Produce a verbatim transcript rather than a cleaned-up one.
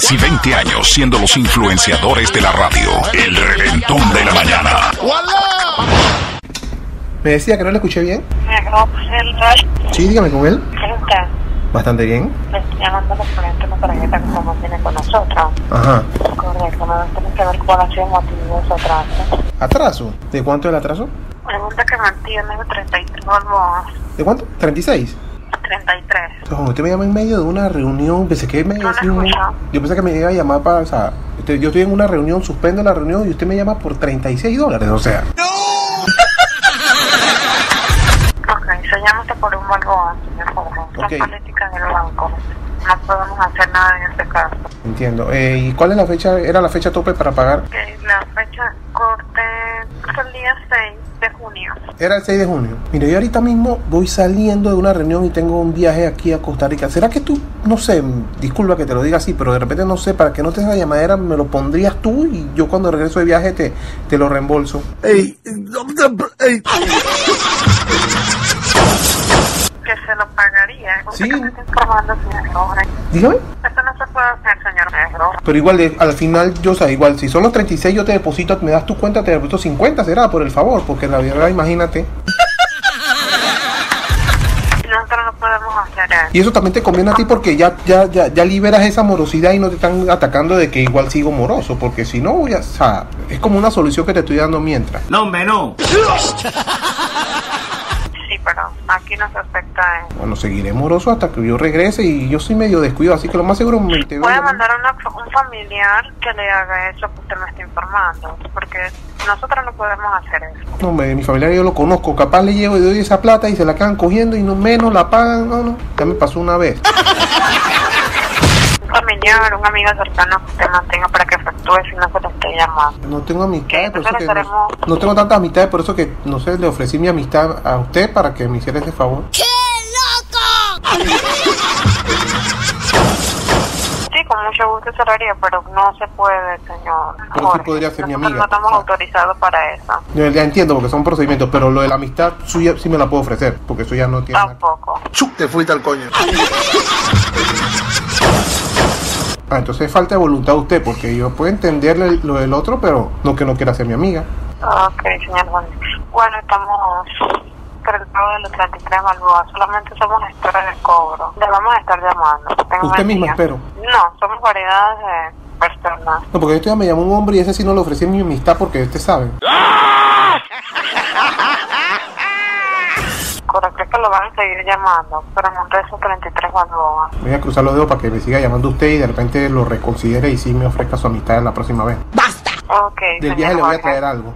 casi veinte años siendo los influenciadores de la radio. El Reventón de la Mañana. Me decía que no la escuché bien. Sí, dígame con él. Bastante bien. Le estoy llamando para que nos proyecta como viene con nosotros. Ajá. Correcto, no tenemos que ver cuál ha sido el motivo de su atraso. ¿Atraso? ¿De cuánto es el atraso? Pregunta que mantiene de treinta y tres almohadas. ¿De cuánto? ¿treinta y seis? treinta y tres. No, usted me llama en medio de una reunión, pensé que me... No un... Yo pensé que me iba a llamar para, o sea, usted, yo estoy en una reunión, suspendo la reunión y usted me llama por treinta y seis dólares, o sea. ¡No! Ok, se llama por un malvado, señor Jorge. Okay. Son políticas del banco. No podemos hacer nada en este caso. Entiendo. Eh, ¿Y cuál es la fecha? ¿Era la fecha tope para pagar? Okay, la fecha corte es el día seis de junio. Era el seis de junio. Mire, yo ahorita mismo voy saliendo de una reunión y tengo un viaje aquí a Costa Rica. ¿Será que tú, no sé, disculpa que te lo diga así, pero de repente no sé, para que no te haga llamadera, me lo pondrías tú y yo cuando regreso de viaje te, te lo reembolso? Ey, ey. Que se lo pagaría. Sí. Informando, dígame. Esto no se puede hacer, señor Negro. Pero igual, de, al final, yo, o sea, igual, si son los treinta y seis, yo te deposito, me das tu cuenta, te deposito cincuenta, será, por el favor, porque la verdad, imagínate. Nosotros no podemos hacer eso. Y eso también te conviene a ti porque ya, ya, ya, ya liberas esa morosidad y no te están atacando de que igual sigo moroso, porque si no, ya, o sea, es como una solución que te estoy dando mientras. No, hombre, no. Pero aquí no se afecta. ¿Eh? Bueno, seguiré moroso hasta que yo regrese y yo soy medio descuido, así que lo más seguro me te voy a mandar a un familiar que le haga eso que usted me está informando, porque nosotros no podemos hacer eso. No, me, mi familiar yo lo conozco, capaz le llevo y doy esa plata y se la quedan cogiendo y no menos la pagan, no, no, ya me pasó una vez. Un familiar, un amigo cercano que te mantenga para que efectúe si no se te esté llamando. No tengo amistades, por eso que no, no tengo tantas amistades, por eso que, no sé, le ofrecí mi amistad a usted para que me hiciera ese favor. ¡Qué loco! Sí, con mucho gusto se lo haría, pero no se puede, señor. Pero sí podría ser mi amiga. No estamos autorizados para eso. Yo ya entiendo, porque son procedimientos, pero lo de la amistad suya sí me la puedo ofrecer, porque eso ya no tiene... Tampoco. ¡Chup! Te fuiste al coño. Ah, entonces falta de voluntad a usted, porque yo puedo entenderle lo del otro, pero no que no quiera ser mi amiga. Ok, señor Juan. Bueno, estamos perdidos de los treinta y tres Balboa, solamente somos gestores de cobro. Le vamos a estar llamando. ¿Usted misma, espero? No, somos variedades de personas. No, porque yo me llamó un hombre y ese sí no le ofrecí mi amistad porque usted sabe. Correcto, es que lo van a seguir llamando, pero no de esos treinta y tres Balboa. Voy a cruzar los dedos para que me siga llamando usted y de repente lo reconsidere y sí me ofrezca su amistad la próxima vez. ¡Basta! Ok. Del viaje le voy a traer algo.